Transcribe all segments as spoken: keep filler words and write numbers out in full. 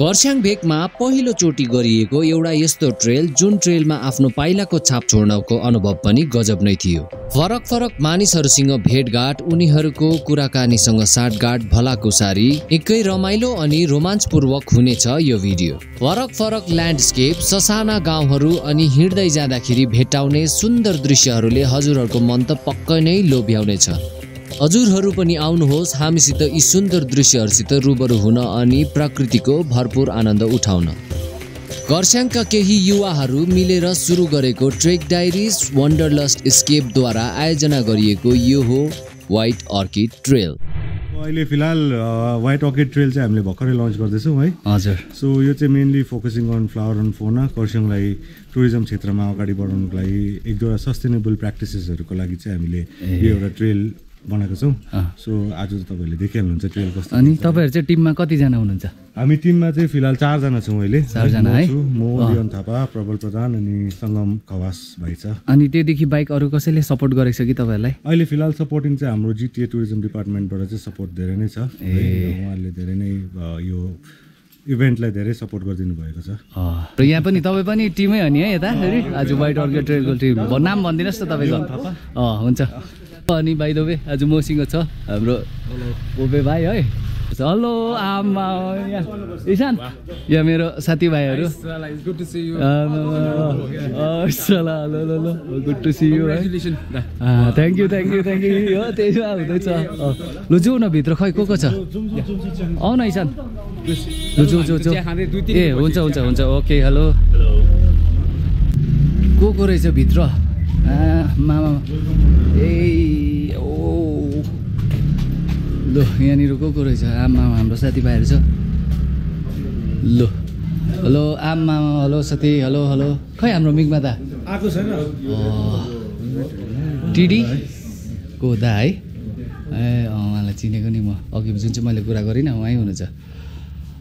घरस्याङ भेकमा पहिलो चोटी गरिएको एउटा यस्तो ट्रेल जुन ट्रेलमा आफ्नो पाइलाको छाप छोड्नको अनुभव पनि गजब नै थियो। फरक फरक मानिसहरूसँग भेटघाट, उनीहरूको कुराकानीसँग साटगाट, भलाकुसारी एकै रमाइलो अनि रोमाञ्चपूर्वक हुनेछ यो भिडियो। फरक फरक ल्यान्डस्केप, ससाना गाउँहरू अनि हिँड्दै जाँदाखेरि भेटाउने सुन्दर दृश्यहरूले हजुरहरूको मन त पक्कै नै लोभ्याउनेछ। हजुरहरू पनि आउनुहोस् हामीसित यी सुन्दर दृश्यहरूसित रूबरू हुन अनि प्रकृतिको भरपूर आनन्द उठाउन। कर्स्याङका केही युवाहरू मिलेर सुरु गरेको ट्रेक डायरीज वन्डरलस्ट एस्केप द्वारा आयोजना गरिएको यो हो व्हाइट अर्किड ट्रेल। अहिले फिलहाल व्हाइट अर्किड ट्रेल चाहिँ हामीले भर्खरै लन्च गर्दैछौँ है। हजुर, सो यो चाहिँ mainly focusing on flower and fauna, कर्स्याङलाई टुरिज्म क्षेत्रमा अगाडि बढाउनको लागि एक दुईवटा सस्टेनेबल प्र्याक्टिसेसहरूको लागि चाहिँ हामीले यो एउटा ट्रेल बनाएको छौँ। सो आज तपाईहरुले देखिहाल्नुहुन्छ ट्रेल कस्तो। अनि तपाईहरु चाहिँ टिममा कति जना हुनुहुन्छ? हामी टिममा चाहिँ फिलहाल चार जना छौँ अहिले। चार जना है। म लियन थापा, प्रबल प्रधान अनि संगम खवास भाइ छ। अनि त्यदेखि बाइक अरु कसैले सपोर्ट गरेछ कि तपाईहरुलाई? अहिले फिलहाल सपोर्टिङ चाहिँ हाम्रो जीटीए टुरिज्म डिपार्टमेन्टबाट चाहिँ सपोर्ट धेरै नै छ। उहाँहरूले धेरै नै यो इभेन्टलाई धेरै सपोर्ट गरिदिनु भएको छ। र यहाँ पनि तपाईँ पनि टिमै हो नि है यता? फेरि आज व्हाइट अर्किड ट्रेलको टिम नाम भन्दिनुहोस् त तपाईको। अँ हुन्छ। अनि भाइ दोबे आज मसँग छ हाम्रो ओबे भाइ है। हेलो आमा, इशान या मेरो साथीभाइहरू। Good to see you. अस्सलाम वालेकुम, good to see you. Thank you thank you thank you. हो त्यसो हुँदैछ। लु जाऊ न भित्र, खै को को छ? आउ न इशान, लु जाऊ जाऊ जाऊ। ए हुन्छ हुन्छ हुन्छ ओके। हेलो को को रहेछ भित्र? आ मामा ए ओ लो यहाँनिर को को रहेछ? आमा हाम्रो साथीभाइहरू छ। लो हेलो आमा, हेलो साथी, हेलो हेलो। खै हाम्रो मिगमा त आको छैन। टिडी को दा है? ए उहाँलाई चिनेको नि म, अघि जुन चाहिँ मैले कुरा गरिनँ उहाँ हुनुहुन्छ।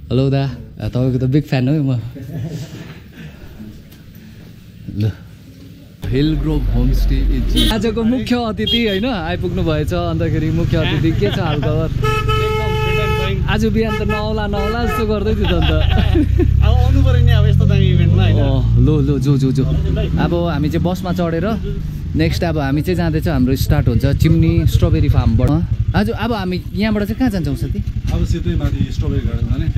हेलो दा, तपाईँको त बिग फ्यान हो म। ल हिल ग्रोभ होमस्टे आजको मुख्य अतिथि होइन आइपुग्नु भएछ। अन्तखेरि मुख्य अतिथि के छ हालखबर? आज बिहान त नआउला नआउला जस्तो गर्दै थियो त। आउनु पर्यो नि अब यस्तो दामी इभेन्टमा हैन। लो लो जो जो जो। अब हामी चाहिँ बसमा चढेर नेक्स्ट अब हामी चाहिँ जाँदैछ, हाम्रो स्टार्ट हुन्छ चिम्नी स्ट्रबेरी फार्मबाट। आज अब हामी यहाँबाट चाहिँ कहाँ जान्छौँ साथी? अब सिधै माथि स्ट्रबेरी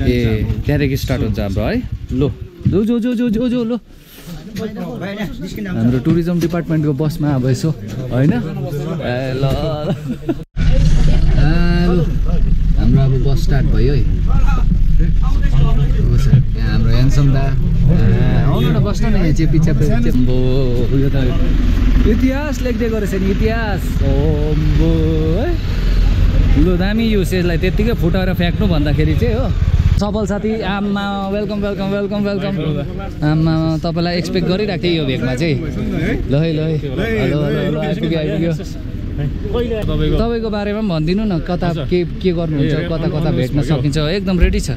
गार्डन जाने, त्यहाँदेखि स्टार्ट हुन्छ हाम्रो है। लो जो जो जो जो जो लो हाम्रो टुरिज्म डिपार्टमेन्टको बसमा अब यसो होइन। ल हाम्रो अब बस स्टार्ट भयो है। यहाँ हाम्रो ह्यान्डसम दा आउनु न, बस्नु न यहाँ चेपी चेपी। यो त इतिहास लेख्दै गरेछ नि, इतिहास ओम्बो है। लु दामी यो सेजलाई त्यत्तिकै फुटाएर फ्याँक्नु भन्दाखेरि चाहिँ हो। सबल साथी आमा वेलकम वेलकम वेलकम वेलकम। आमा तपाईँलाई एक्सपेक्ट गरिरहेको थिएँ यो भेकमा चाहिँ। ल है ल है ल आइपुग्यो आइपुग्यो। तपाईँको बारेमा पनि भनिदिनु न, कता के के गर्नुहुन्छ, कता कता भेट्न सकिन्छ? एकदम रेडी छ।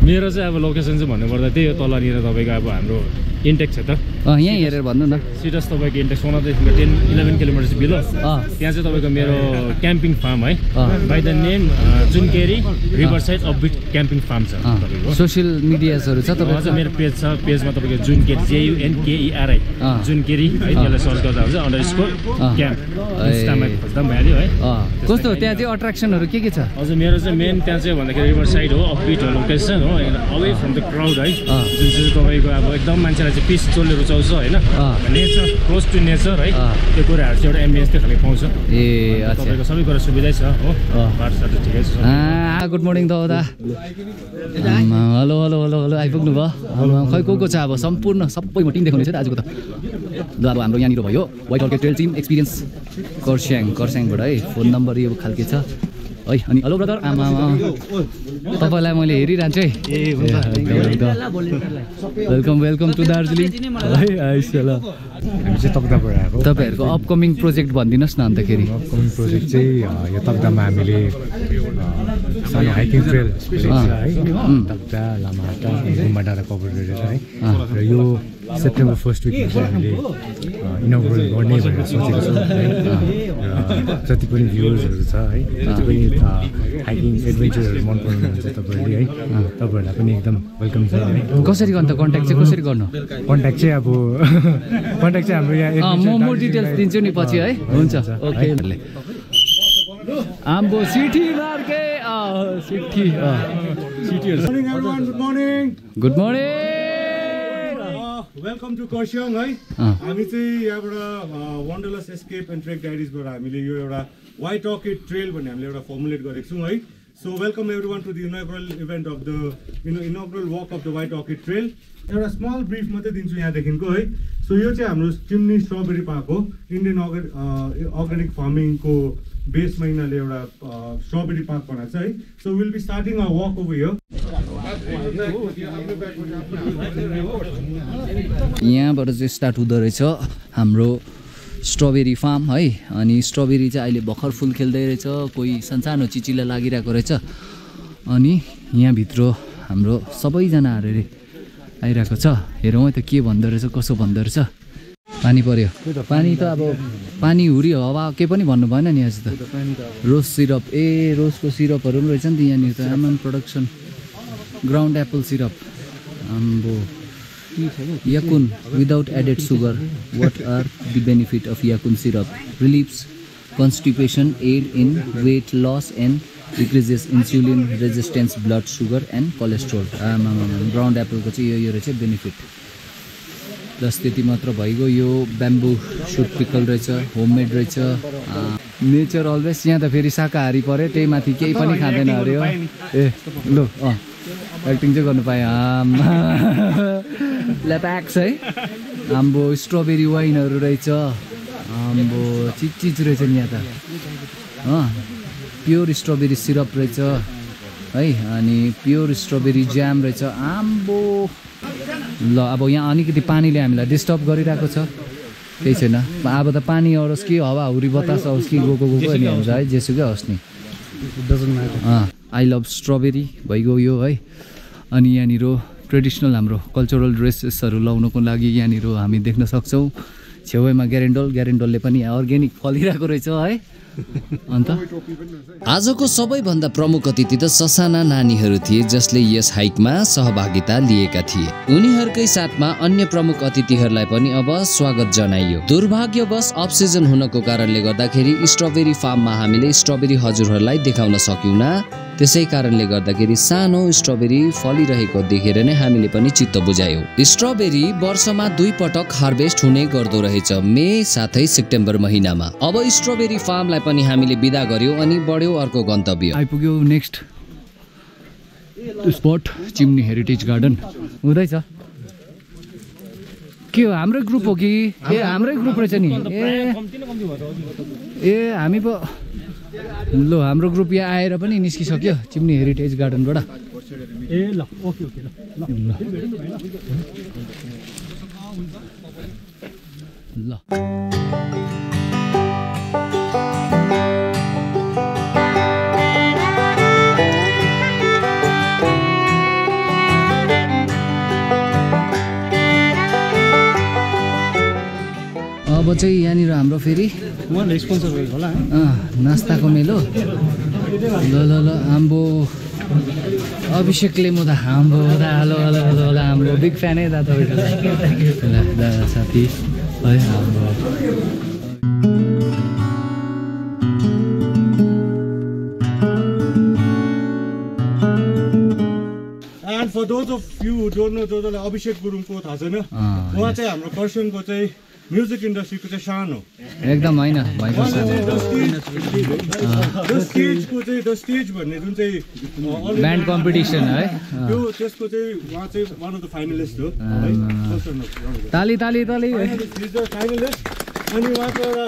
मेरो चाहिँ अब लोकेसन चाहिँ भन्नुपर्दा त्यही हो तलनिर तपाईँको अब हाम्रो इन्टेक क्षेत्र। यहीँ हेरेर भन्नु न सिटस। तपाईँको इन्टेक सोनादेखि टेन इलेभेन किलोमिटर बिलो त्यहाँ चाहिँ तपाईँको मेरो क्याम्पिङ फार्म है, by the name Junkeri river side upbeat camping farm छ। तपाईँको सोसियल मिडियाजहरू छ तपाईँको? मेरो पेज छ, पेजमा तपाईँको जुनकेरी जेयुएनकेईआरआई जुनकेरी है, त्यसलाई सर्च गर्दा हुन्छ। अन्डर स्कोर क्याम्प इन्स्टामा खोज्दा पनि भइहाल्यो है। कस्तो त्यहाँ चाहिँ अट्र्याक्सनहरू के के छ? हजुर मेरो चाहिँ मेन त्यहाँ चाहिँ भन्दाखेरि रिभर साइड हो, अपबिट हो लोकेसन हो, अवे फ्रम द क्राउड है, जुन चाहिँ तपाईँको अब एकदम मान्छेलाई पिस चोले रुचाउँछ होइन, नेचर क्लोज टु नेचर है, त्यो कुराहरू चाहिँ एउटा एम्बियन्स त्यो खालि पाउँछ। ए तपाईँको सबै कुरा सुविधै छ हो, बाटोसाटो ठिकै छ। गुड मर्निङ दादा। हेलो हेलो हेलो हेलो आइपुग्नु भयो। खै को को छ अब? सम्पूर्ण सबै म टिम देखाउने छ आजको त। ल अब हाम्रो यहाँनिर भयो white orchid trail team experience Kurseong, कर्स्याङबाट है। फोन नम्बर यो खालके छ है। अनि हेलो ब्रदर, आमा तपाईँलाई मैले हेरिरहन्छु है। वेलकम वेलकम टु दार्जिलिङ है। आइस ल हामी चाहिँ तकदाहबाट आएको। तपाईँहरूको अपकमिङ प्रोजेक्ट भनिदिनुहोस् न अन्तखेरि। अपकमिङ प्रोजेक्ट चाहिँ यो तकदाहमा हामीले सानो हाइकिङ ट्रेल है, तकदाह लामाहाटा गुम्बा डाँडा कभर गरेर है, र यो सेप्टेम्बर फर्स्ट विकमा चाहिँ हामीले इनोग्रेट गर्ने भनेर सोचेको छौँ। जति पनि भ्युवर्सहरू छ है, जति पनि हाइकिङ एडभेन्चरहरू मन पराउनु हुन्छ तपाईहरुले है तपाईहरुलाई पनि एकदम वेलकम छ है। कसरी गर्नु त कन्ट्याक्ट चाहिँ कसरी गर्नु? कन्ट्याक्ट चाहिँ अब कन्ट्याक्ट चाहिँ हाम्रो यहाँ म मोर डिटेल्स दिन्छु नि पछि है। हुन्छ ओके। आम्बो सिटी मार्के आ सिटी आ सिटी। Good morning everyone, good morning, good morning, welcome to Kurseong है। हामी चाहिँ यहाँबाट वन्डरलस्ट एस्केप एन्ड ट्रेक डायरीजबाट हामीले यो एउटा व्हाइट orchid trail भन्ने हामीले एउटा फर्मुलेट गरेको छौं है। So welcome everyone to the inaugural event of the inaugural walk of the white orchid trail। एउटा स्मल ब्रीफ मात्रै दिन्छु यहाँ देखिनको है। सो यो चाहिँ हाम्रो चिमनी स्ट्रबेरी पार्क हो, इन्डियन अर्ग्यानिक फार्मिङको बेस महिनाले एउटा स्ट्रबेरी पार्क बनाएको छ है। So will be starting a walk over here. यहाँबाट चाहिँ स्टार्ट हुँदो रहेछ हाम्रो स्ट्रबेरी फार्म है। अनि स्ट्रबेरी चाहिँ अहिले भर्खर फुल खेल्दै रहेछ, कोही सानसानो चिचिला लागिरहेको रहेछ। अनि यहाँभित्र हाम्रो सबैजनाहरू आइरहेको छ, हेरौँ है त के भन्दो रहेछ कसो भन्दो रहेछ। पानी पर्यो, पानी त अब पानी हुरी हावा केही पनि भन्नु भएन नि आज त। रोज सिरप, ए रोजको सिरपहरू पनि रहेछ नि त यहाँनिर त। आमाम प्रोडक्सन ग्राउन्ड एप्पल सिरप, आम्बो, yacon without added sugar, what are the benefit of yacon syrup? Reliefs constipation, aid in weight loss and decreases insulin resistance, blood sugar and cholesterol. आमा ग्राउन्ड एप्पलको चाहिँ यो यो रहेछ बेनिफिट। प्लस त्यति मात्र भइगयो, यो ब्याम्बू सुट पिकल रहेछ, होममेड रहेछ, नेचर अलवेज। यहाँ त फेरि शाकाहारी पऱ्यो, त्यही माथि केही पनि खाँदैन अरे हो। ए लु अँ एक्टिङ चाहिँ गर्नु पाएँ। आमा ल्याप्याक्स है। आम्बो स्ट्रबेरी वाइनहरू रहेछ, आम्बो चिचिज रहेछ नि यहाँ त। अँ प्योर स्ट्रबेरी सिरप रहेछ है, अनि प्योर स्ट्रबेरी ज्याम रहेछ। आम्बो ल अब यहाँ अलिकति पानीले हामीलाई डिस्टर्ब गरिरहेको छ, त्यही छैन। अब त पानी आओस् कि हावाहुरी बतास आओस् कि गएको गएको नि हुन्छ है, जेसुकै होस् नि। आई लभ स्ट्रबेरी भइगयो यो है। अनि यहाँनिर ट्रेडिसनल हाम्रो कल्चरल ड्रेसेसहरू लाउनको लागि यहाँनिर हामी देख्न सक्छौँ। छेउमा ग्यारेन्डोल, ग्यारेन्डोलले पनि अर्ग्यानिक फलिरहेको रहेछ है। अन्त आजको सबैभन्दा प्रमुख अतिथि त ससाना नानीहरू थिए, जसले यस हाइकमा सहभागिता लिएका थिए। उनीहरूकै साथमा अन्य प्रमुख अतिथिहरूलाई पनि अब स्वागत जनाइयो। दुर्भाग्यवश अफ सिजन हुनको कारणले गर्दाखेरि स्ट्रबेरी फार्ममा हामीले स्ट्रबेरी हजुरहरूलाई देखाउन सक्यौँला। त्यसै कारणले गर्दाखेरि सानो स्ट्रबेरी फलिरहेको देखेर नै हामीले पनि चित्त बुझायौँ। स्ट्रबेरी वर्षमा दुई पटक हार्भेस्ट हुने गर्दो रहेछ, मे साथै सेप्टेम्बर महिनामा। अब स्ट्रबेरी फार्मलाई पनि हामीले बिदा गर्यौँ अनि बढ्यौँ अर्को गन्तव्य। आइपुग्यौँ next spot, chimney heritage garden. हुँदैछ के हो, हाम्रै ग्रुप हो कि? ए हाम्रै ग्रुप रहेछ नि। ए हामी पो लो, हाम्रो ग्रुप यहाँ आएर पनि निस्किसक्यो चिम्नी हेरिटेज गार्डनबाट। ए ल ओके ओके ल ल अब चाहिँ यहाँनिर हाम्रो फेरि नास्ताको मेलो। ल ल ल आम्बो अभिषेकले म त हाम्रो दा ल ल ल हाम्रो बिग फ्यान है दा तपाईँको दा साथी है हाम्रो। And for those of you who don't know, जसलाई अभिषेक गुरुङको थाहा छैन, उहाँ चाहिँ हाम्रो कर्सियङको चाहिँ म्युजिक इन्डस्ट्रीको चाहिँ सान हो एकदम होइन। स्टेजको चाहिँ द स्टेज भन्ने जुन चाहिँ ब्यान्ड कम्पिटिसन है, त्यो त्यसको चाहिँ उहाँ चाहिँ वान अफ द फाइनलिस्ट हो। ताली ताली ताली फाइनलिस्ट। अनि उहाँको एउटा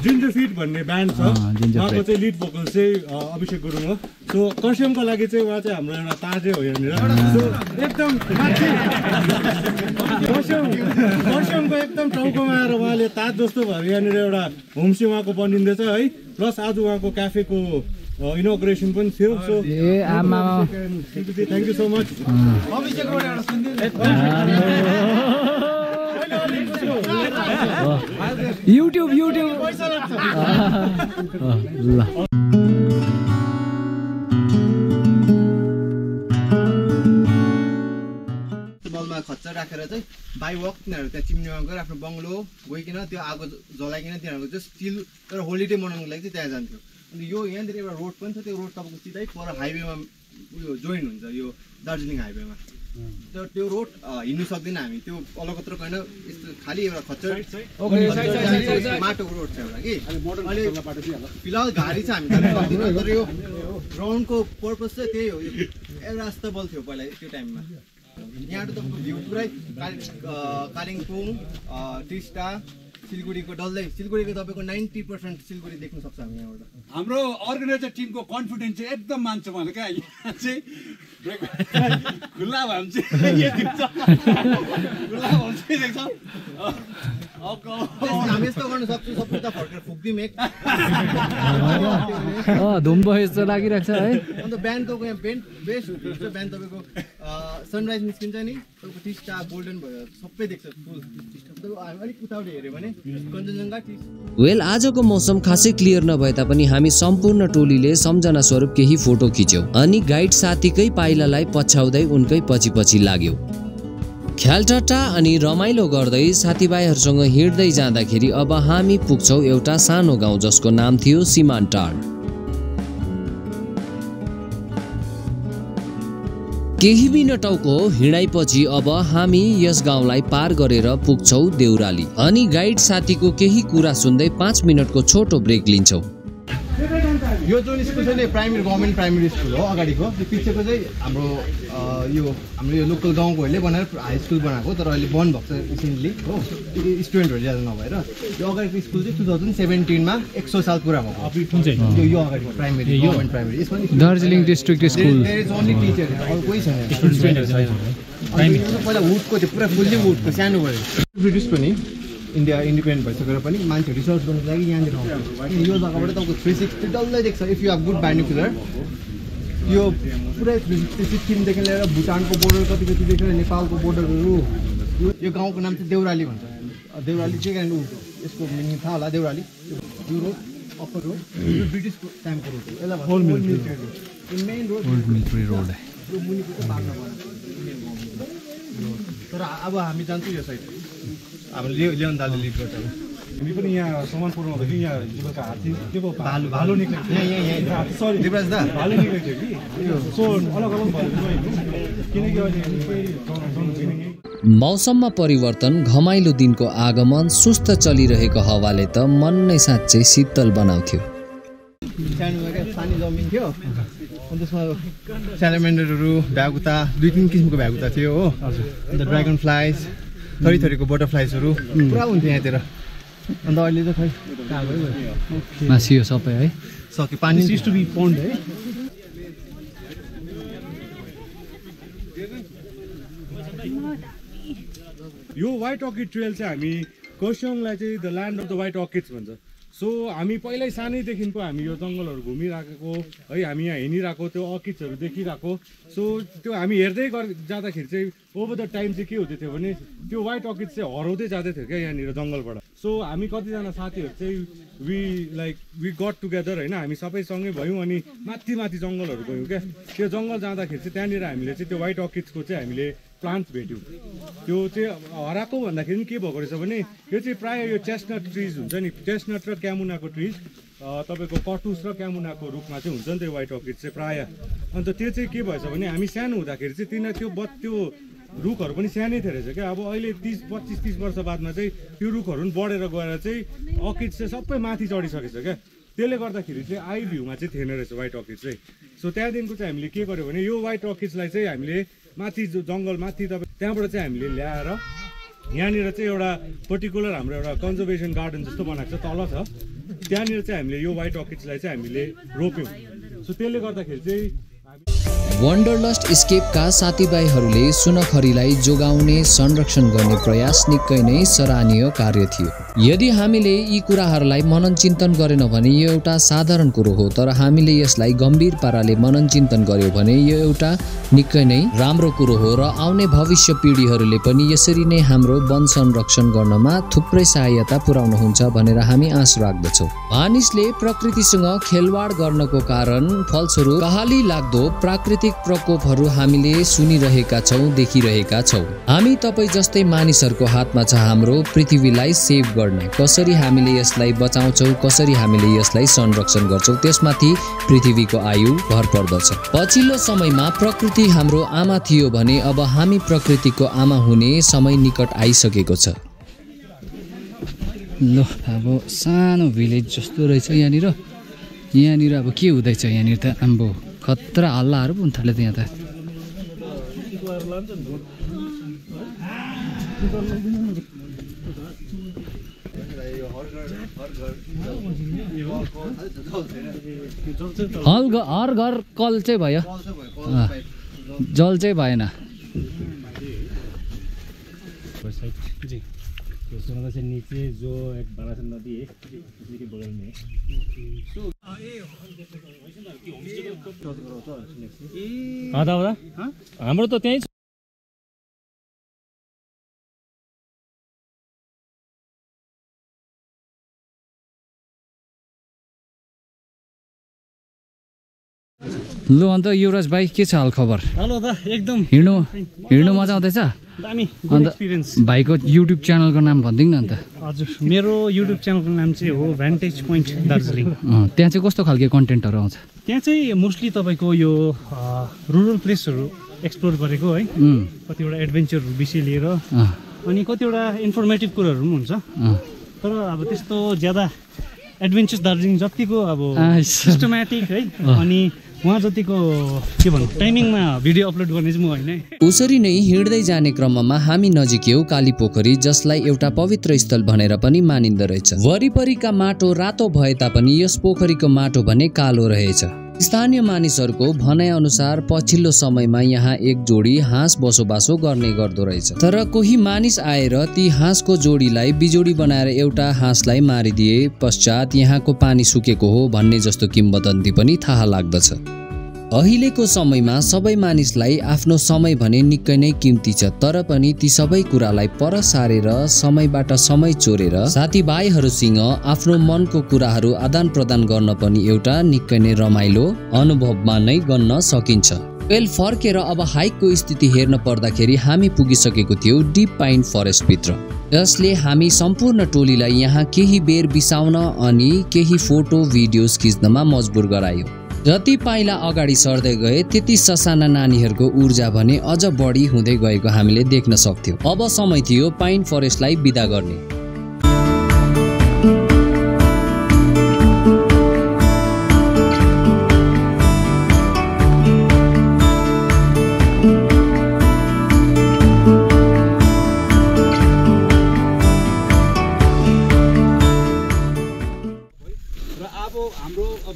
जिन्जर फिट भन्ने ब्यान्ड छ, उहाँको चाहिँ लिड भोकल चाहिँ अभिषेक गुरुङ हो। सो कर्सियङको लागि चाहिँ उहाँ चाहिँ हाम्रो एउटा ताजै हो यहाँनिर। सो एकदम कर्सियङ कर्सियङको एकदम टाउकोमा आएर उहाँले ताज जस्तो भएर यहाँनिर एउटा होमस्टे उहाँको बनिँदैछ है। प्लस आज उहाँको क्याफेको इनोग्रेसन पनि थियो। सो ए आमा thank you so much Abhishek Gurung. YouTube YouTube ल खच्चर राखेर चाहिँ बाई वक तिनीहरू त्यहाँ चिम्नीमा गएर आफ्नो बङ्गलो गइकन त्यो आगो जलाइकन तिनीहरूको चाहिँ स्टिल एउटा होलिडे मनाउनुको लागि चाहिँ त्यहाँ जान्थ्यो। अनि यो यहाँनिर एउटा रोड पनि छ, त्यो रोड तपाईँको सिधै पर हाइवेमा उयो जोइन हुन्छ यो दार्जिलिङ हाइवेमा। तर त्यो रोड हिँड्नु सक्दैन हामी, त्यो अलगत्र होइन, यस्तो खालि एउटा खच्चर माटोको रोड छ एउटा कि फिलहाल गाडी चाहिँ हामी तर यो ग्राउन्डको पर्पज चाहिँ त्यही हो। यो एभरेस्टेबल थियो पहिला त्यो टाइममा। यहाँ तपाईँको भ्यू पुरै कालिम्पोङ टिस्टा सिलगढीको डल्लै, सिलगढीको तपाईँको नाइन्टी पर्सेन्ट सिलगढी देख्न सक्छ हामी यहाँबाट। हाम्रो अर्गनाइजर टिमको कन्फिडेन्स चाहिँ एकदम मान्छौँ भने क्या यहाँ चाहिँ खुल्ला भए हामी यस्तो गर्नु सक्छौँ सबै त फर्केर फुक्दिम एक धुम्ब यस्तो लागिरहेको छ है। अन्त बिहान तपाईँको यहाँ बेन्ट बेस्ट हुन्छ, बिहान तपाईँको सनराइज निस्किन्छ नि तपाईँको टिस्टा गोल्डन भयो सबै देख्छ फुल। अलिक उताउले हेऱ्यो भने कञ्चनजङ्घा टिस्टा। वेल आजको मौसम खासै क्लियर नभए तापनि हामी सम्पूर्ण टोलीले सम्झना स्वरूप केही फोटो खिच्यौँ अनि गाइड साथीकै पाइलालाई पछ्याउँदै उनकै पछि पछि लाग्यो। ख्यालटाटा अनि रमाइलो गर्दै साथीभाइहरूसँग हिँड्दै जाँदाखेरि अब हामी पुग्छौँ एउटा सानो गाउँ जसको नाम थियो सिमानटार। केही बिना टाउको हिँडाइपछि अब हामी यस गाउँलाई पार गरेर पुग्छौँ देउराली अनि गाइड साथीको केही कुरा सुन्दै पाँच मिनटको छोटो ब्रेक लिन्छौँ। यो जुन स्कुल छ नि प्राइमेरी गभर्मेन्ट प्राइमेरी स्कुल हो, अगाडिको त्यो पछिको चाहिँ हाम्रो यो हाम्रो यो लोकल गाउँकोहरूले बनाएर हाई स्कुल बनाएको तर अहिले बन्द भएको छ रिसेन्टली हो, स्टुडेन्टहरू ज्यादा नभएर। यो अगाडिको स्कुल चाहिँ टु थाउजन्ड सेभेन्टिनमा एक सौ साल पुरा भएको यो यो अगाडिको प्राइमेरी गभर्मेन्ट प्राइमेरी यसमा Darjeeling district school only teacher अरू कोही छैन पहिला वुडको थियो पुरा फुल्ली वुडको सानो भयो। ब्रिटिस पनि इन्डिया इन्डिपेन्डेन्ट भइसकेर पनि मान्छे रिसर्च गर्नुको लागि यहाँनिर आउँछ। यो जग्गाबाट तपाईँको थ्री सिक्सटी डल्लै देख्छ if you have good binocular. यो पुरै थ्री सिक्सटी सिक्किमदेखि लिएर भुटानको बोर्डर कति कति देखेर नेपालको बोर्डरहरू। यो गाउँको नाम चाहिँ देउराली भन्छ। देउराली चाहिँ कारणले उठ्यो यसको मिनिङ थाहा होला देउराली। यो रोड अप्पर रोड यो ब्रिटिसको टाइमको रोड हो, यसलाई भन्छ ओल्ड मिलिट्री रोड। यो main road old military road यो मुनिको बाटो बनाएको तर अब हामी जान्छौँ यो साइड हाम्रो लियोन दाले लिड गर्छ। हामी पनि यहाँ सामान पुर्याउँदाखेरि यहाँ हिजोको हात्ती त्यो भालु भालु निक्लेको थियो यहाँ यहाँ सरी देवराज दा भालु निक्लेको थियो कि यो सो अलग अलग किनकि अहिले मौसममा परिवर्तन घमाइलो दिनको आगमन सुस्त चलिरहेको हावाले त मन नै साँच्चै शीतल बनाउँथ्यो। पानी जमिन्थ्यो अन्त त्यसमा स्यालामेन्डरहरू भ्यागुता दुई तिन किसिमको भ्यागुता थियो हो अन्त ड्रागन फ्लाइज थरी थरीको बटरफ्लाइजहरू पुरा हुन्थ्यो यहाँतिर। अन्त अहिले त खै कहाँ गयो मासियो सबै है सक्यो पानी इज टु बी पोन्ड है। यो व्हाइट अर्किड ट्रेल चाहिँ हामी कर्सियङलाई चाहिँ the land of the white orchids भन्छ। सो हामी पहिल्यै सानैदेखिको हामी यो जङ्गलहरू घुमिराखेको है, हामी यहाँ हिँडिरहेको त्यो अर्किड्सहरू देखिरहेको। सो त्यो हामी हेर्दै जाँदाखेरि चाहिँ ओभर द टाइम चाहिँ के हुँदै थियो भने त्यो व्हाइट अर्किड्स चाहिँ हराउँदै जाँदै थियो क्या यहाँनिर जङ्गलबाट। सो हामी कतिजना साथीहरू चाहिँ we like we got together होइन, हामी सबैसँगै भयौँ अनि माथि माथि जङ्गलहरू गयौँ क्या। त्यो जङ्गल जाँदाखेरि चाहिँ त्यहाँनिर हामीले चाहिँ त्यो व्हाइट अर्किड्सको चाहिँ हामीले प्लान्ट भेट्यौँ। त्यो चाहिँ हराएको भन्दाखेरि के भएको रहेछ भने यो चाहिँ प्रायः यो चेस्टनट ट्रिज हुन्छ नि, चेस्टनट र क्यामुनाको ट्रिज तपाईँको कटुस र क्यामुनाको रूपमा चाहिँ हुन्छ नि त्यो व्हाइट अर्किड चाहिँ प्रायः। अन्त त्यो चाहिँ के भएछ भने हामी सानो हुँदाखेरि चाहिँ तिनीहरू त्यो बत् त्यो रुखहरू पनि सानै थियो रहेछ क्या। अब अहिले तिस पच्चिस तिस वर्ष बादमा चाहिँ त्यो रुखहरू पनि बढेर गएर चाहिँ अर्किड चाहिँ सबै माथि चढिसकेछ क्या। त्यसले गर्दाखेरि चाहिँ आई भ्यूमा चाहिँ थिएन रहेछ व्हाइट अर्किड चाहिँ। सो त्यहाँदेखिको चाहिँ हामीले के गर्यो भने यो व्हाइट अर्किड्सलाई चाहिँ हामीले माथि जङ्गल माथि तपाईँ त्यहाँबाट चाहिँ हामीले ल्याएर यहाँनिर चाहिँ एउटा पर्टिकुलर हाम्रो एउटा कन्जर्भेसन गार्डन जस्तो बनाएको छ तल छ, त्यहाँनिर चाहिँ हामीले यो व्हाइट अर्किड्सलाई चाहिँ हामीले रोप्यौँ। सो त्यसले गर्दाखेरि चाहिँ वन्डरलस्ट एस्केपका साथीभाइहरूले सुनखरीलाई जोगाउने संरक्षण गर्ने प्रयास निकै नै सराहनीय कार्य थियो। यदि हामीले यी कुराहरूलाई मनन चिन्तन गरेनौँ भने यो एउटा साधारण कुरो हो तर हामीले यसलाई गम्भीर पाराले मनन चिन्तन गर्यौँ भने यो एउटा निकै नै राम्रो कुरो हो र आउने भविष्य पिँढीहरूले पनि यसरी नै हाम्रो वन संरक्षण गर्नमा थुप्रै सहायता पुर्याउनुहुन्छ भनेर हामी आश राख्दछौँ। मानिसले प्रकृतिसँग खेलवाड गर्नको कारण फलस्वरूप कहली लाग्दो प्राकृतिक प्राकृतिक प्रकोपहरू हामीले सुनिरहेका छौं, देखिरहेका छौं। हामी तपाई जस्तै मानिसहरूको हातमा छ हाम्रो पृथ्वीलाई सेभ गर्न। कसरी हामीले यसलाई बचाउँछौं, कसरी हामीले यसलाई संरक्षण गर्छौं, त्यसमाथि पृथ्वीको आयु भर पर्दछ। पछिल्लो समयमा प्रकृति हाम्रो आमा थियो भने अब हामी प्रकृतिको आमा हुने समय निकट आइसकेको छ। ल अब सानो भिलेज जस्तो रहेछ यहाँनिर। यहाँनिर अब के हुँदैछ यहाँनिर त आम्बो खतरा हल्लाहरू पनि थाल्यो त यहाँ त। हल हर घर कल चाहिँ भयो, जल चाहिँ भएन। कुरसोंग से नीचे जो एक बड़ा सा नदी है उसी के बगल में। हाँ दादा, हाँ हम तो त्यही। लो अन्त युवराज भाइ के छ हाल खबर? हेलो दा, एकदम हिँड्नु हिँड्नु मजा आउँदैछ? दामी एक्सपीरियन्स। भाइको युट्युब च्यानलको नाम भन्दिन न त? हजुर, मेरो युट्युब च्यानलको नाम चाहिँ हो भ्यान्टेज पोइन्ट दार्जिलिङ। त्यहाँ चाहिँ कस्तो खालको कन्टेन्टहरु आउँछ? त्यहाँ चाहिँ मोस्टली तपाईको यो रुरल प्लेसहरु एक्सप्लोर गरेको है, कतिवटा एडभेन्चर विषय लिएर, अनि कतिवटा इन्फर्मेटिभ कुराहरु पनि हुन्छ। तर अब त्यस्तो ज्यादा एडभेन्चर दार्जिलिङ जतिको अब सिस्टम्याटिक है, अनि उसरी नै हिँड्दै जाने क्रममा हामी नजिकै हो कालीपोखरी, जसलाई एउटा पवित्र स्थल भनेर पनि मानिँदो रहेछ। वरिपरिका माटो रातो भए तापनि यस पोखरीको माटो भने कालो रहेछ। स्थानीय मानिसहरूको भनाइअनुसार पछिल्लो समयमा यहाँ एक जोडी हाँस बसोबासो गर्ने गर्दो रहेछ, तर कोही मानिस आएर ती हाँसको जोडीलाई बिजोडी बनाएर एउटा हाँसलाई मारिदिए पश्चात यहाँको पानी सुकेको हो भन्ने जस्तो किम्बदन्ती पनि थाहा लाग्दछ। अहिलेको समयमा सबै मानिसलाई आफ्नो समय भने निकै नै किम्ती छ, तर पनि ती सबै कुरालाई पर सारेर समयबाट समय चोरेर साथीभाइहरूसँग आफ्नो मनको कुराहरू आदानप्रदान गर्न पनि एउटा निकै नै रमाइलो अनुभवमा नै गर्न सकिन्छ। बेल फर्केर अब हाइकको स्थिति हेर्न पर्दाखेरि हामी पुगिसकेको थियौँ डिप पाइन फरेस्टभित्र, जसले हामी सम्पूर्ण टोलीलाई यहाँ केही बेर बिसाउन अनि केही फोटो भिडियोज खिच्नमा मजबुर गरायो। जति पाइला अगाडि सर्दै गए त्यति ससाना नानीहरूको ऊर्जा भने अझ बढी हुँदै गएको हामीले देख्न सक्थ्यौँ। अब समय थियो पाइन फरेस्टलाई बिदा गर्ने।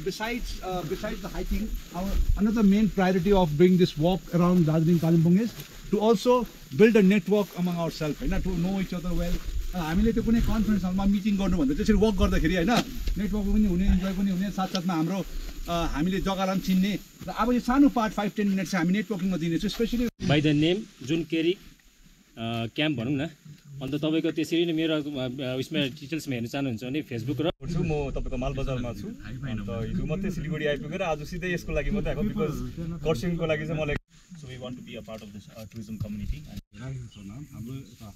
Besides, uh, besides the hiking, our another main priority of doing this walk around Darjeeling, Kalimpong is to also build a network among ourselves, right? To know each other well. हामीले त्यो कुनै कन्फरेन्स हलमा meeting गर्नु भन्दा त्यसरी walk गर्दाखेरि हैन network पनि हुने, इन्जोय पनि हुने, साथसाथमा हाम्रो हामीले जग्गालाई चिन्ने। र अब यो सानो पार्ट फाइभ टेन मिनेट चाहिँ हामी नेटवर्किङमा दिनेछौँ, specially by the name Junkeri camp भनौँ न। अन्त तपाईको त्यसरी नै मेरो उस्मा डिटेल्समा हेर्न चाहनुहुन्छ भने फेसबुक र छु, म तपाईको मालबजारमा छु। अन्त हिजो मात्रै सिलगढी आइपुगेर आज सिधै यसको लागि मात्रै आएको, बिकज कर्सिङको लागि चाहिँ मलाई so we want to be a part of this tourism community. हाम्रो यता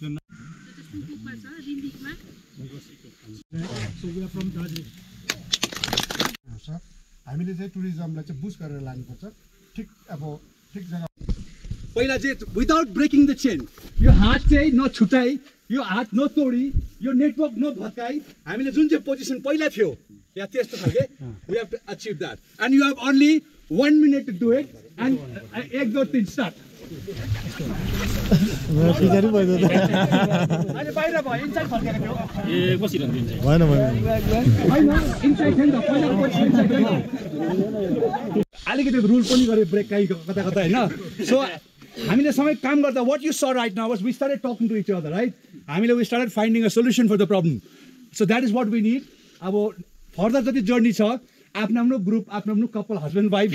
त्यो कुकमा छ रिम्बिकमा, so we are from Darjeeling. Sir हामीले चाहिँ टुरिज्मलाई चाहिँ बुस्ट गरेर लानुपर्छ, ठिक अब ठिक जग्गा। पहिला चाहिँ विदाउट ब्रेकिङ द चेन, यो हात चाहिँ नछुटाई, यो हात नतोडी, यो नेटवर्क नभत्काई, हामीले जुन चाहिँ पोजिसन पहिला थियो यहाँ त्यस्तो खालके we have to achieve that and you have only one minute to do it and एक दुई तिन स्टार्ट। अहिले बाहिर भयो, इन्साइड फर्केको थियो। ए बसिरहनु दिन्छ भएन भएन, इन्साइड थियो नि त पहिला, पछि इन्साइड थियो नि। अलिकति रुल पनि गरे ब्रेक काहीँ कता कता हैन। सो हामीले सँगै काम गर्दा what you sir right now was we started talking to each other, right? हामीले we started finding a solution for the problem. So that is what we need. अब फर्दर जति जर्नी छ आफ्नो आफ्नो ग्रुप, आफ्नो आफ्नो कपाल, हस्बेन्ड वाइफ,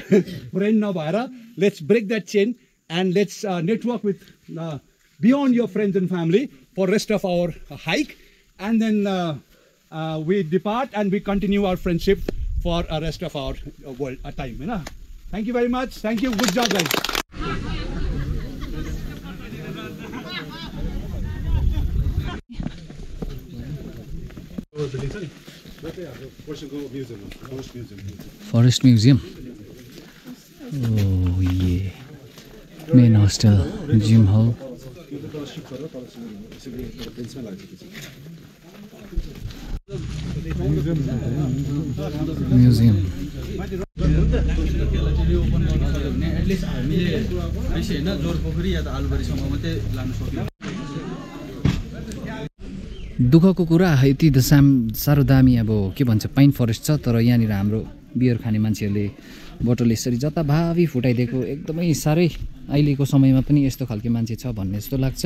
फ्रेन्ड नभएर let's break that chain and let's network with beyond your friends and family for rest of our hike and then we depart and we continue our friendship for rest of our world time, होइन? Thank you very much. Thank you. Good job, guys. Forest museum, oh ये main hostel, gym hall. Museum at least हामीले पैसा हैन जोर पोखरी या त आलुबारीसम्म मात्रै लान सक्यौँ। दुःखको कुरा यति त साम साह्रो दामी अब के भन्छ पाइन फरेस्ट छ, तर यहाँनिर हाम्रो बियर खाने मान्छेहरूले बोतल यसरी जताभावी फुटाइदिएको एकदमै साह्रै अहिलेको समयमा पनि यस्तो खालको मान्छे छ भन्ने जस्तो लाग्छ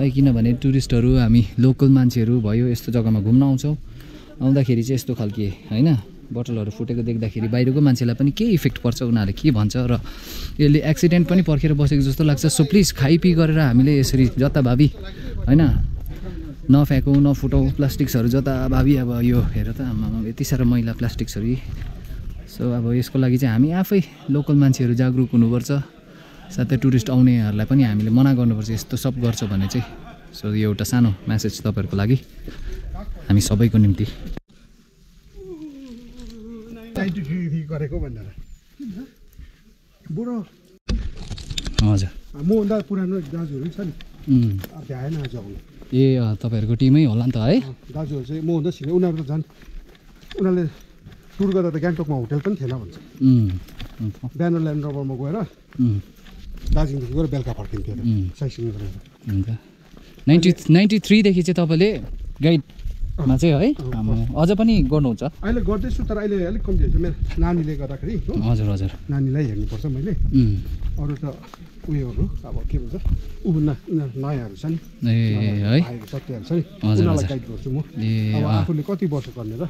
है। किनभने टुरिस्टहरू हामी लोकल मान्छेहरू भयो यस्तो जग्गामा घुम्न आउँछौँ, आउँदाखेरि चाहिँ यस्तो खालको हैन बोतलहरू फुटेको देख्दाखेरि बाहिरको मान्छेलाई पनि के इफेक्ट पर्छ, उनीहरूले के भन्छ र यसले एक्सिडेन्ट पनि पर्खेर बसेको जस्तो लाग्छ। सो प्लिज खाइपी गरेर हामीले यसरी जताभावी हैन नफ्याँकौँ नफुटाउँ प्लास्टिक्सहरू जताभावी। अब यो हेर त आमामा यति साह्रो मैला प्लास्टिक्सहरू। सो अब यसको लागि चाहिँ हामी आफै लोकल मान्छेहरू जागरुक हुनुपर्छ, साथै टुरिस्ट आउनेहरूलाई पनि हामीले मना गर्नुपर्छ यस्तो सब गर्छ भने चाहिँ। सो यो एउटा सानो म्यासेज तपाईँहरूको लागि हामी सबैको निम्ति। हजुर मभन्दा पुरानो दाजुहरू छ नि ध्यान आज ए तपाईँहरूको टिमै होला नि त है दाजुहरू चाहिँ मभन्दा सिनियर, उनीहरू त झन् उनीहरूले टुर गर्दा त गान्तोकमा होटल पनि थिएन भन्छ। बिहान ल्यान्ड रोभरमा गएर दार्जिलिङदेखि गएर बेलुका फर्किन्थ्यो साइसिङ गरेर। हुन्छ नाइन्टी नाइन्टी थ्रीदेखि चाहिँ तपाईँले गाइडमा चाहिँ है अझ पनि गर्नुहुन्छ? अहिले गर्दैछु तर अहिले अलिक कम्ती हुन्छ मेरो नानीले गर्दाखेरि। हजुर हजुर नानीलाई हेर्नुपर्छ मैले, अरू त उयोहरू अब के भन्छ ऊ नयाँहरू छ नि ए है सत्यहरू छ नि उनीहरूलाई गाइड गर्छु म। अब आफूले कति वर्ष गर्ने र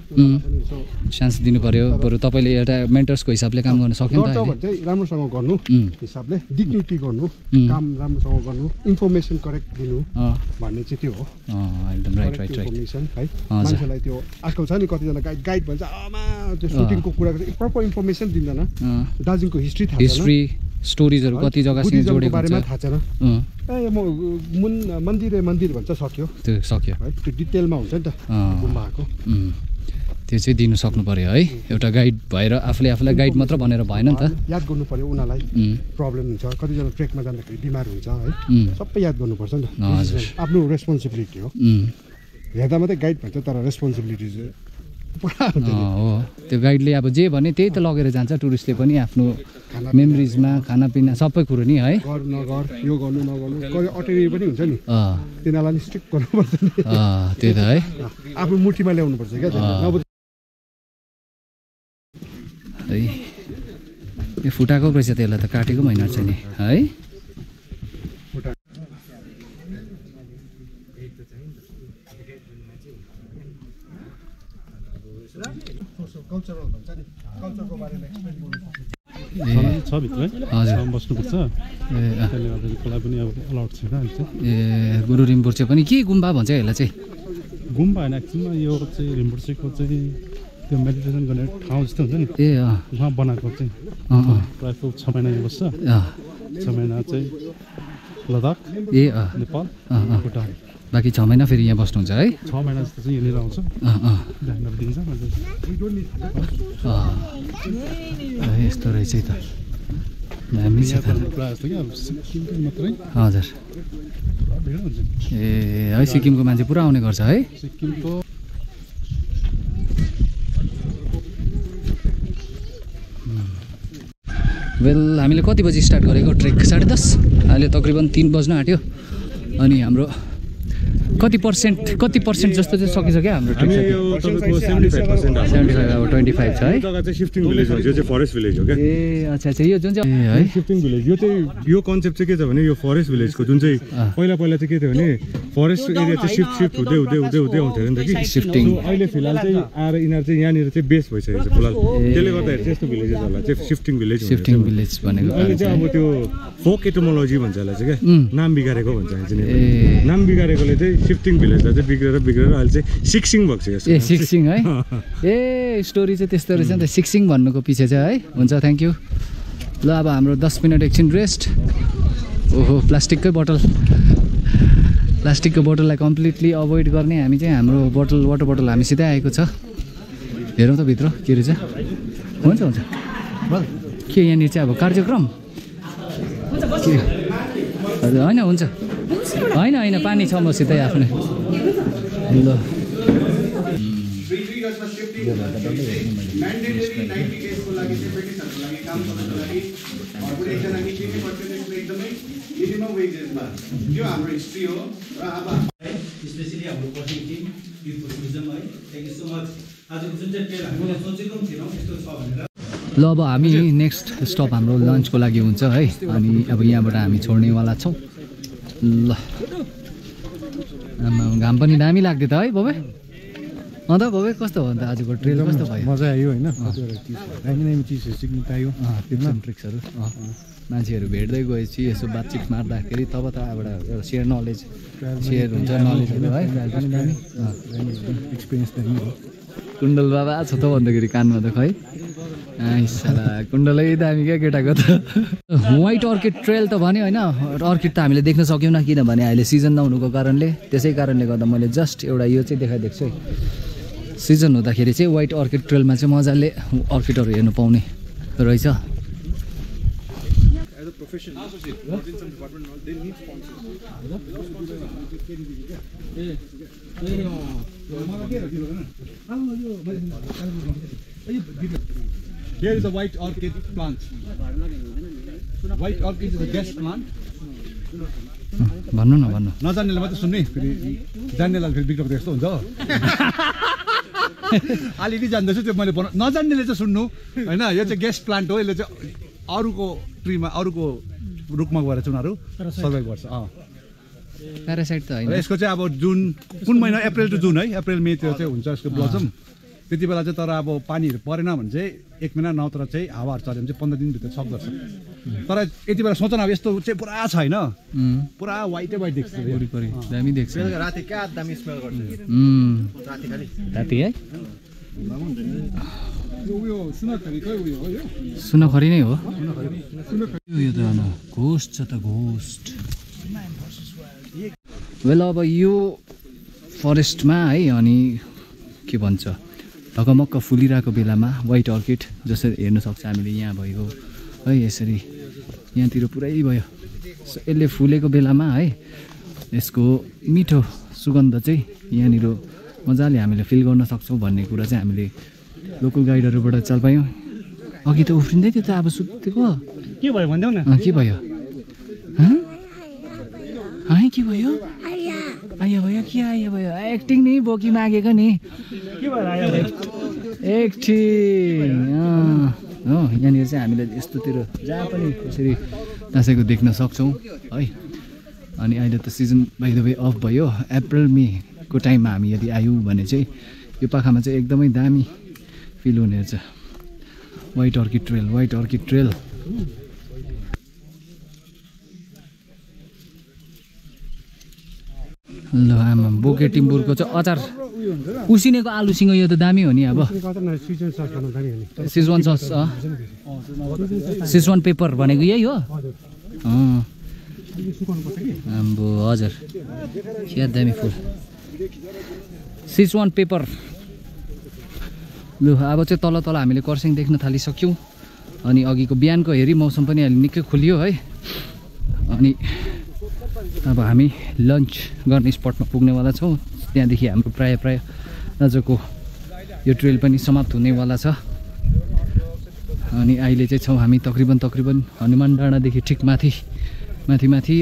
चान्स दिनु पर्यो, बरु तपाईँले एउटा मेन्टर्सको हिसाबले काम गर्न सक्यो नि त। राम्रोसँग गर्नु हिसाबले डिग्निटी गर्नु, काम राम्रोसँग गर्नु, इन्फर्मेसन करेक्ट दिनु भन्ने चाहिँ त्यो हो। एकदम राइट राइट राइट इन्फर्मेसन है मान्छेलाई त्यो आजकल छ नि कतिजना गाइड गाइड भन्छ आमा त्यो सुटिङको कुरा गर्छ प्रपर इन्फर्मेसन दिँदैन। दार्जिलिङको हिस्ट्री थाहा हिस्ट्री स्टोरिजहरू कति जग्गासँग जोडेको बारेमा थाहा छैन। ए म मुन मन्दिर मन्दिर भन्छ सक्यो त्यो सक्यो है त्यो डिटेलमा हुन्छ नि त गुम्बाको, त्यो चाहिँ दिनु सक्नु पर्यो है। एउटा गाइड भएर आफूले आफूलाई गाइड मात्र भनेर भएन नि त, याद गर्नु पर्यो उनीहरूलाई प्रब्लम हुन्छ। कतिजना ट्रेकमा जाँदाखेरि बिमार हुन्छ है सबै याद गर्नुपर्छ नि त, आफ्नो रेस्पोन्सिबिलिटी हो। हेर्दा मात्रै गाइड भन्छ तर रेस्पोन्सिबिलिटी चाहिँ हो। त्यो गाइडले अब जे भने त्यही त लगेर जान्छ टुरिस्टले पनि, आफ्नो मेमोरिजमा खानापिना सबै कुरो नि है। गर नगर यो गर्नु नगर्नु अटेरी पनि हुन्छ नि, तिनीहरूलाई नि स्ट्रिक्ट गर्नुपर्छ नि। त्यही त है आफ्नो मुठीमा ल्याउनुपर्छ क्या है। यो फुटाको रहेछ त्यसलाई त काटेको होइन रहेछ नि है। ए गुरु रिम्पोचे पनि के गुम्बा भन्छ यसलाई चाहिँ? गुम्बा होइन एक्चुअलमा यो चाहिँ रिम्पोचेको चाहिँ त्यो मेडिटेसन गर्ने ठाउँ जस्तो हुन्छ नि। ए उहाँ बनाएको चाहिँ प्रायः छ महिना बस्छ, छ महिना चाहिँ लद्दाख ए नेपाल भुटान, बाँकी छ महिना फेरि यहाँ बस्नुहुन्छ है। छ महिना जस्तो चाहिँ यहाँनिर आउँछ दिन्छ। यस्तो रहेछ त दामी छ मात्रै। हजुर ए है सिक्किमको मान्छे पुरा आउने गर्छ है। सिक्किमको वेल हामीले कति बजी स्टार्ट गरेको ट्रेक? साढे दस, अहिले तकरिबन तिन बज्न आँट्यो। अनि हाम्रो कति पर्सेन्ट कति पर्सेन्ट जस्तो चाहिँ सकिसक्यो हाम्रो ट्रेक? सेभेन्टी फाइभ अब ट्वेन्टी फाइभ छ है। जग्गा चाहिँ शिफ्टिङ भिलेज हो, यो चाहिँ फरेस्ट भिलेज हो क्या। ए अच्छा अच्छा यो जुन चाहिँ है शिफ्टिङ भिलेज यो चाहिँ यो कन्सेप्ट चाहिँ के छ भने यो फरेस्ट भिलेजको जुन चाहिँ पहिला पहिला चाहिँ के थियो भने फरेस्ट एरिया चाहिँ सिफ्ट सिफ्ट हुँदै हुँदै हुँदै हुँदै आउँथ्यो नि त कि सिफ्टिङ। अहिले फिलहाल चाहिँ आएर यिनीहरू चाहिँ यहाँनिर चाहिँ बेस भइसकेको छ फिलहाल, त्यसले गर्दाखेरि चाहिँ यस्तो भिलेजेसहरूलाई चाहिँ सिफ्टिङ भिलेज सिफ्टिङ भिलेज भनेको। अहिले चाहिँ अब त्यो फोक एटोमोलोजी भन्छ यसलाई चाहिँ क्या, नाम बिगारेको भन्छ चाहिँ। नाम बिगारेकोले चाहिँ शिफ्टिङ भिलेजलाई चाहिँ बिग्रेर बिग्रेर अहिले चाहिँ सिक्सिङ भएको छ। ए सिक्सिङ है ए स्टोरी चाहिँ त्यस्तो रहेछ नि त, सिक्सिङ भन्नुको पछि चाहिँ है। हुन्छ थ्याङ्क यू। ल अब हाम्रो दस मिनट एकछिन रेस्ट। ओहो प्लास्टिककै बोतल, प्लास्टिकको बोतललाई कम्प्लिटली अभोइड गर्ने। हामी चाहिँ हाम्रो बोतल वाटर बोतल हामीसितै आएको छ। हेरौँ त भित्र के रहेछ। हुन्छ हुन्छ के यहाँनिर चाहिँ अब कार्यक्रम के हजुर होइन हुन्छ होइन होइन पानी छ मसितै आफ्नै ल। ल अब हामी नेक्स्ट स्टप हाम्रो लन्चको लागि हुन्छ है, अनि अब यहाँबाट हामी छोड्नेवाला छौँ। ल आमा घाम पनि दामी लाग्दै त है बबे। अन्त बबे कस्तो भयो त आजको ट्रेल, कस्तो भयो? मजा आयो होइन, दामी दामी चिजहरू सिक्नु पायो, टिप्स एन्ड ट्रिक्सहरू मान्छेहरू भेट्दै गएपछि यसो बातचित मार्दाखेरि तब त एउटा एउटा सेयर नलेज सेयर हुन्छ, नलेज है एक्सपिरियन्स पनि हो। कुण्डल बाबा छ त भन्दाखेरि कानमा त खै साला कुण्डलै दामी क्या केटाको त। व्हाइट अर्किड ट्रेल त भन्यो होइन, अर्किड त हामीले देख्न सक्यौँ न किनभने अहिले सिजन नहुनुको कारणले, त्यसै कारणले गर्दा मैले जस्ट एउटा यो चाहिँ देखाइदिएको छु है। सिजन हुँदाखेरि चाहिँ व्हाइट अर्किड ट्रेलमा चाहिँ मजाले अर्किडहरू हेर्नु पाउने रहेछ। Here is a white orchid plant. White orchid is a guest plant. भन्नु न भन्नु, नजान्नेले मात्र सुन्ने, फेरि जान्नेलाई फेरि बिग्रेको जस्तो हुन्छ। अलिअलि जान्दछु त्यो मैले, नजान्नेले चाहिँ सुन्नु होइन। यो चाहिँ गेस्ट प्लान्ट हो, यसले चाहिँ अरूको ट्रीमा अरूको रुखमा गएर चाहिँ उनीहरू सर्भाइभ गर्छ। अँ प्यारासाइट त होइन। यसको चाहिँ अब जुन कुन महिना, अप्रेल टु जुन है, अप्रेल मे त्यो चाहिँ हुन्छ यसको ब्लसम। त्यति बेला चाहिँ तर अब पानीहरू परेन भने चाहिँ एक महिना नत्र चाहिँ हावाहरू चल्यो भने चाहिँ पन्ध्र दिनभित्र सक गर्छ। तर यति बेला सोचना अब यस्तो चाहिँ पुरा छैन, पुरा वाइटै वाइट देख्छ, वरिपरि दामी देख्छ। राति क्या दामी स्मेल गर्छ राति, खाली राति है। सुनखरी नै हो यो त, घोस्ट छ त घोस्ट। वेल अब यो फरेस्टमा है अनि के भन्छ ढकमक्क फुलिरहेको बेलामा व्हाइट अर्किड जसरी हेर्न सक्छ हामीले, यहाँ भएको है यसरी यहाँतिर पुरै भयो। यसले फुलेको बेलामा है यसको मिठो सुगन्ध चाहिँ यहाँनिर मजाले हामीले फिल गर्न सक्छौँ भन्ने कुरा चाहिँ हामीले लोकल गाइडहरूबाट चाल पायौँ। अघि त उफ्रिँदै थियो त, अब सुत्तेको के भयो भन्देऊ न, के भयो के भयो? आयो भयो के आयो भयो, एक्टिङ नि बोकी मागेको नि के भयो आयो एक्टिङ। हो यहाँनिर चाहिँ हामीले यस्तोतिर जहाँ पनि यसरी दसैँको देख्न सक्छौँ है। अनि अहिले त season by the way off भयो, अप्रेल मेको टाइममा हामी यदि आयौँ भने चाहिँ यो पाखामा चाहिँ एकदमै दामी फिल हुने रहेछ। White orchid trail, white orchid trail. ल आमा बोके टिम्बुरको चाहिँ अचार, उसिनेको आलुसँग यो त दामी हो नि। अब सिजवान सस, सिजवान पेपर भनेको यही हो। आम्बो हजुर क्या दामी फुल, सिजवान पेपर। लु अब चाहिँ तल तल हामीले कर्सियङ देख्न थालिसक्यौँ, अनि अघिको बिहानको हेरी मौसम पनि अहिले निकै खुलियो है। अनि अब हामी लन्च गर्ने स्पटमा पुग्नेवाला छौँ, त्यहाँदेखि हाम्रो प्रायः प्रायः आजको यो ट्रेल पनि समाप्त हुनेवाला छ। अनि अहिले चाहिँ छौँ हामी तकरिबन तकरिबन हनुमान डाँडादेखि ठिक माथि माथि माथि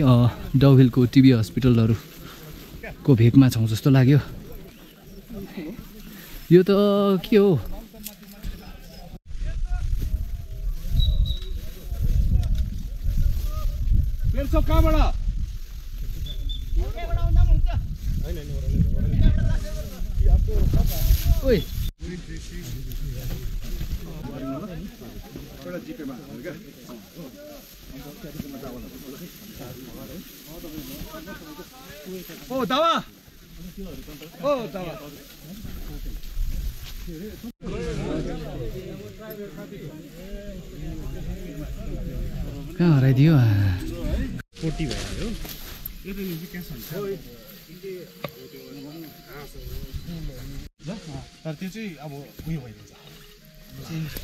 डाउहिलको टिबी हस्पिटलहरूको भेकमा छौँ जस्तो लाग्यो। यो त के हो, कहाँबाट कहाँ हराइदियो पोटी भयो तर त्यो चाहिँ अब उयो भइदिन्छ।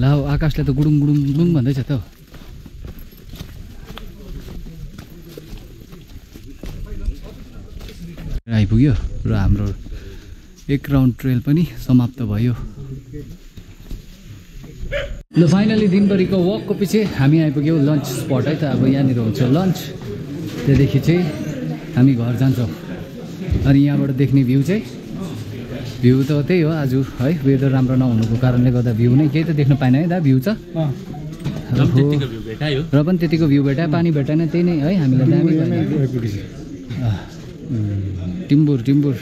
ल आकाशले त गुडुङ गुडुङ गुडुङ भन्दैछ त आइपुग्यो र हाम्रो एक राउन्ड ट्रेल पनि समाप्त भयो। ल फाइनली दिनभरिको वकको पछि हामी आइपुग्यौँ लन्च स्पट है त। अब यहाँनिर हुन्छ लन्च, त्यहाँदेखि चाहिँ हामी घर जान्छौँ अनि यहाँबाट देख्ने भ्यू चाहिँ भ्यू त त्यही हो आज है वेदर राम्रो नहुनुको कारणले गर्दा भ्यू नै केही त देख्न पाएन है दा भ्यू छ र पनि त्यतिको भ्यू भेटायो पानी भेटाएन त्यही नै है हामीलाई दामी टिम्बुर टिम्बुर।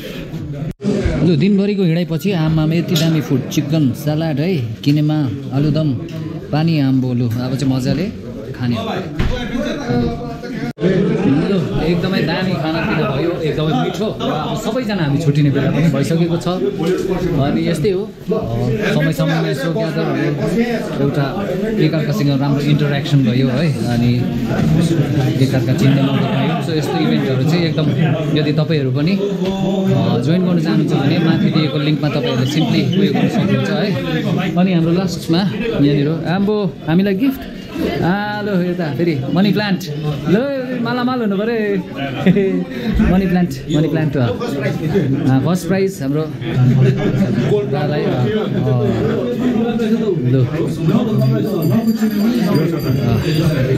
लु दिनभरिको हिँडाइपछि आमामा यति दामी फुड चिकन सलाड है किनेमा आलुदम पानी आम्बो लु अब चाहिँ मजाले खाने। लु एकदमै दामी खानापिना भयो एकदमै मिठो अब सबैजना हामी छुट्टिने बेला पनि भइसकेको छ अनि यस्तै हो समय समयमा यसो ग्यादरहरू एउटा एकअर्कासँग राम्रो इन्टरेक्सन भयो है अनि एकअर्का चिन्ने मौका पायो। सो यस्तो इभेन्टहरू चाहिँ एकदम यदि तपाईँहरू पनि जोइन गर्नु चाहनुहुन्छ भने माथि दिएको लिङ्कमा तपाईँहरूले सिम्पली उयो गर्नु सक्नुहुन्छ है। अनि हाम्रो लास्टमा यहाँनिर आम्बो हामीलाई गिफ्ट आलो यता फेरि मनी प्लान्ट ल मालामाल हुनु पऱ्यो money plant money plant first prize हाम्रो ल